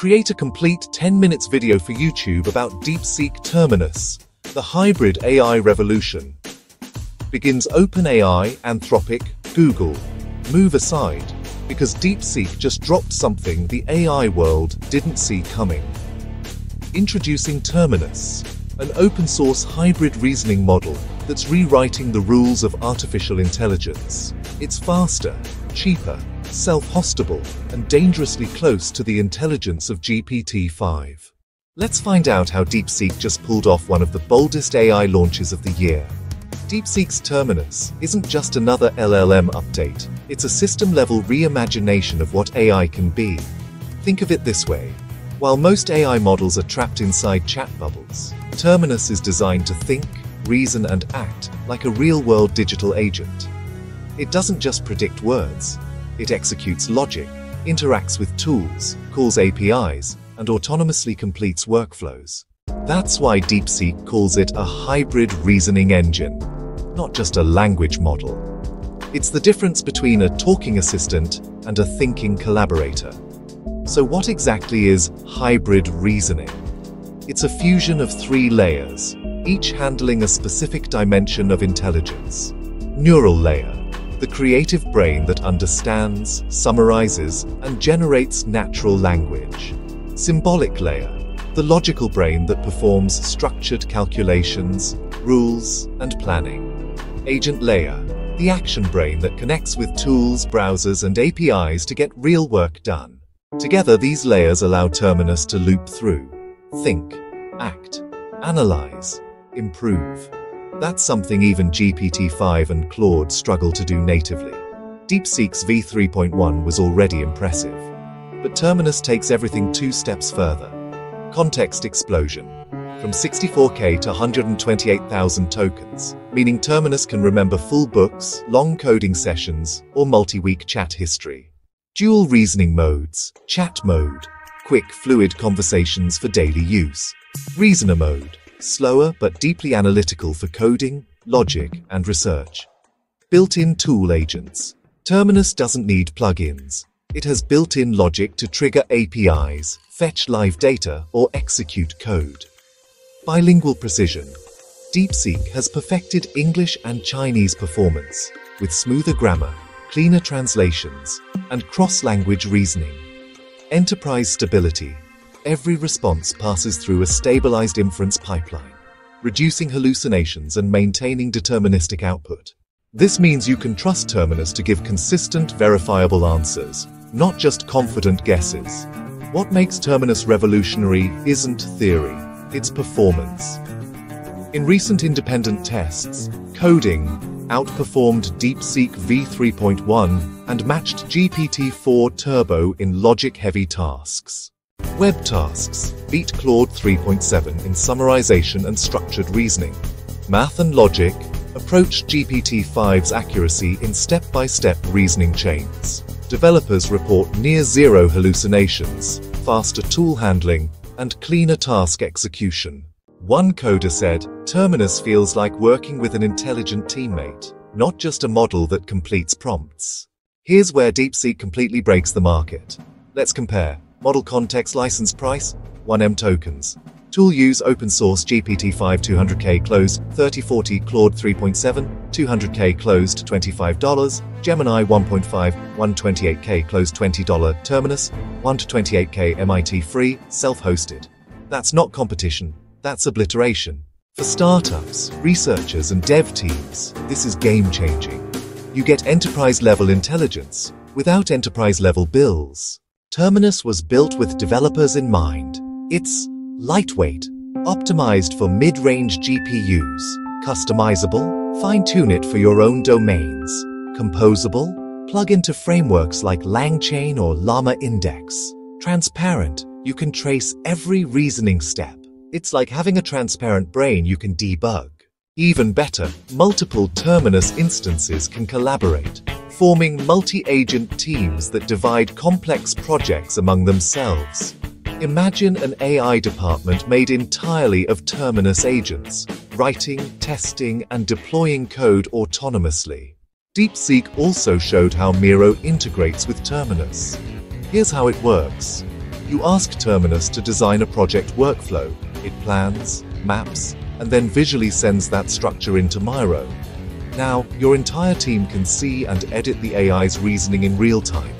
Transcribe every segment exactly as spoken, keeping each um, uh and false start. create a complete ten minutes video for YouTube about DeepSeek Terminus, the hybrid A I revolution. Begins OpenAI, Anthropic, Google. Move aside, because DeepSeek just dropped something the A I world didn't see coming. Introducing Terminus, an open-source hybrid reasoning model that's rewriting the rules of artificial intelligence. It's faster, cheaper, self-hostable, and dangerously close to the intelligence of G P T five. Let's find out how DeepSeek just pulled off one of the boldest A I launches of the year. DeepSeek's Terminus isn't just another L L M update, it's a system-level reimagination of what A I can be. Think of it this way. While most A I models are trapped inside chat bubbles, Terminus is designed to think, reason, and act like a real-world digital agent. It doesn't just predict words, it executes logic, interacts with tools, calls A P Is, and autonomously completes workflows. That's why DeepSeek calls it a hybrid reasoning engine, not just a language model. It's the difference between a talking assistant and a thinking collaborator. So what exactly is hybrid reasoning? It's a fusion of three layers, each handling a specific dimension of intelligence. Neural layer, the creative brain that understands, summarizes, and generates natural language. Symbolic layer, the logical brain that performs structured calculations, rules, and planning. Agent layer, the action brain that connects with tools, browsers, and A P Is to get real work done. Together, these layers allow Terminus to loop through, think, act, analyze, improve. That's something even G P T five and Claude struggle to do natively. DeepSeek's V three point one was already impressive, but Terminus takes everything two steps further. Context explosion, from sixty-four K to one hundred twenty-eight thousand tokens, meaning Terminus can remember full books, long coding sessions, or multi-week chat history. Dual reasoning modes, chat mode, quick fluid conversations for daily use. Reasoner mode, slower but deeply analytical for coding, logic, and research. Built-in tool agents. Terminus doesn't need plugins. It has built-in logic to trigger A P Is, fetch live data, or execute code. Bilingual precision. DeepSeek has perfected English and Chinese performance with smoother grammar, cleaner translations, and cross-language reasoning. Enterprise stability. Every response passes through a stabilized inference pipeline, reducing hallucinations and maintaining deterministic output. This means you can trust Terminus to give consistent, verifiable answers, not just confident guesses. What makes Terminus revolutionary isn't theory, it's performance. In recent independent tests, coding outperformed DeepSeek V three point one and matched G P T four Turbo in logic-heavy tasks. Web tasks beat Claude three point seven in summarization and structured reasoning. Math and logic approached G P T five's accuracy in step-by-step reasoning chains. Developers report near-zero hallucinations, faster tool handling, and cleaner task execution. One coder said, "Terminus feels like working with an intelligent teammate, not just a model that completes prompts." Here's where DeepSeek completely breaks the market. Let's compare. Model context license price, one million tokens. Tool use open source G P T five two hundred K closed, thirty forty Claude three point seven two hundred K closed twenty-five dollars, Gemini one point five one hundred twenty-eight K closed twenty dollars, Terminus one hundred twenty-eight K M I T free, self-hosted. That's not competition, that's obliteration. For startups, researchers, and dev teams, this is game-changing. You get enterprise-level intelligence without enterprise-level bills. Terminus was built with developers in mind. It's lightweight, optimized for mid-range G P Us, customizable, fine-tune it for your own domains, composable, plug into frameworks like LangChain or Llama Index, transparent, you can trace every reasoning step. It's like having a transparent brain you can debug. Even better, multiple Terminus instances can collaborate, forming multi-agent teams that divide complex projects among themselves. Imagine an A I department made entirely of Terminus agents, writing, testing, and deploying code autonomously. DeepSeek also showed how Miro integrates with Terminus. Here's how it works. You ask Terminus to design a project workflow. It plans, maps, and then visually sends that structure into Miro. Now, your entire team can see and edit the A I's reasoning in real time.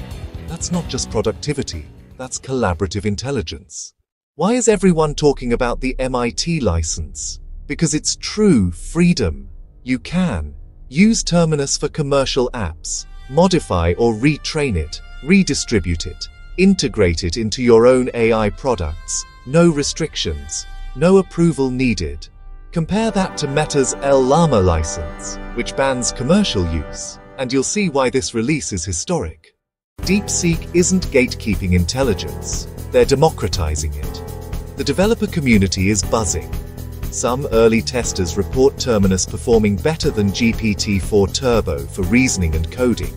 That's not just productivity, that's collaborative intelligence. Why is everyone talking about the M I T license? Because it's true freedom. You can use Terminus for commercial apps, modify or retrain it, redistribute it, integrate it into your own A I products, no restrictions, no approval needed. Compare that to Meta's Llama license, which bans commercial use, and you'll see why this release is historic. DeepSeek isn't gatekeeping intelligence, they're democratizing it. The developer community is buzzing. Some early testers report Terminus performing better than G P T four Turbo for reasoning and coding.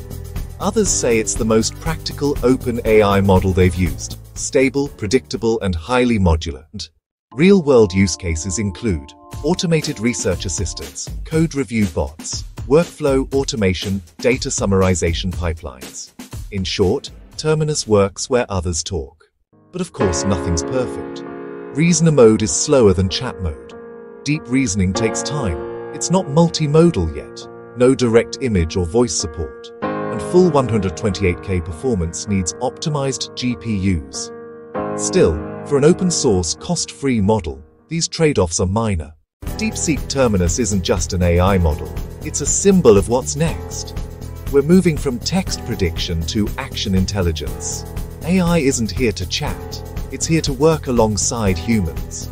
Others say it's the most practical OpenAI model they've used, stable, predictable, and highly modular. Real-world use cases include automated research assistance, code review bots, workflow automation, data summarization pipelines. In short, Terminus works where others talk. But of course, nothing's perfect. Reasoner mode is slower than chat mode. Deep reasoning takes time. It's not multimodal yet. No direct image or voice support. And full one hundred twenty-eight K performance needs optimized G P Us. Still, for an open-source, cost-free model, these trade-offs are minor. DeepSeek Terminus isn't just an A I model. It's a symbol of what's next. We're moving from text prediction to action intelligence. A I isn't here to chat. It's here to work alongside humans.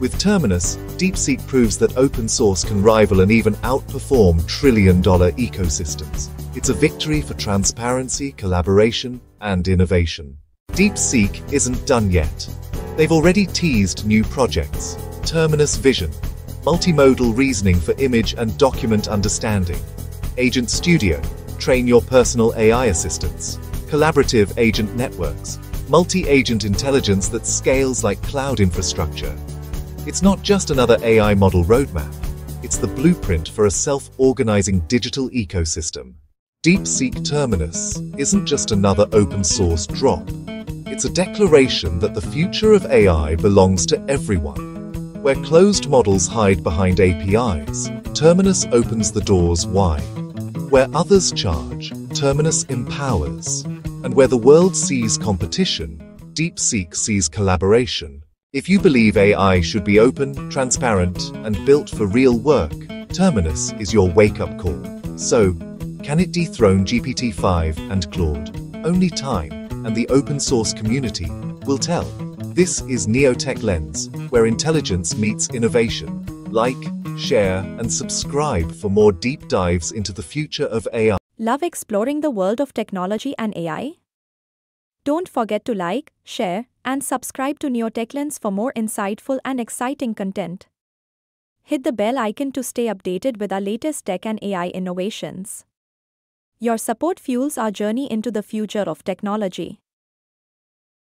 With Terminus, DeepSeek proves that open source can rival and even outperform trillion-dollar ecosystems. It's a victory for transparency, collaboration, and innovation. DeepSeek isn't done yet. They've already teased new projects. Terminus Vision, multimodal reasoning for image and document understanding. Agent Studio, train your personal A I assistants. Collaborative agent networks, multi-agent intelligence that scales like cloud infrastructure. It's not just another A I model roadmap. It's the blueprint for a self-organizing digital ecosystem. DeepSeek Terminus isn't just another open source drop. It's a declaration that the future of A I belongs to everyone. Where closed models hide behind A P Is, Terminus opens the doors wide. Where others charge, Terminus empowers. And where the world sees competition, DeepSeek sees collaboration. If you believe A I should be open, transparent, and built for real work, Terminus is your wake-up call. So, can it dethrone G P T five and Claude? Only time and the open source community will tell. This is NeoTech-Lens, where intelligence meets innovation. Like, share, and subscribe for more deep dives into the future of A I. Love exploring the world of technology and A I? Don't forget to like, share, and subscribe to NeoTech-Lens for more insightful and exciting content. Hit the bell icon to stay updated with our latest tech and A I innovations. Your support fuels our journey into the future of technology.